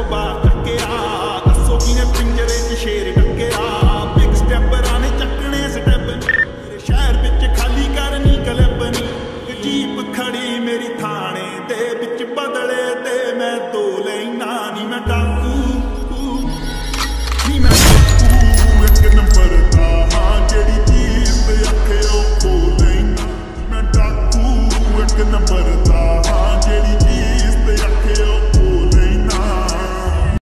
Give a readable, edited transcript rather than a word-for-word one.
over by.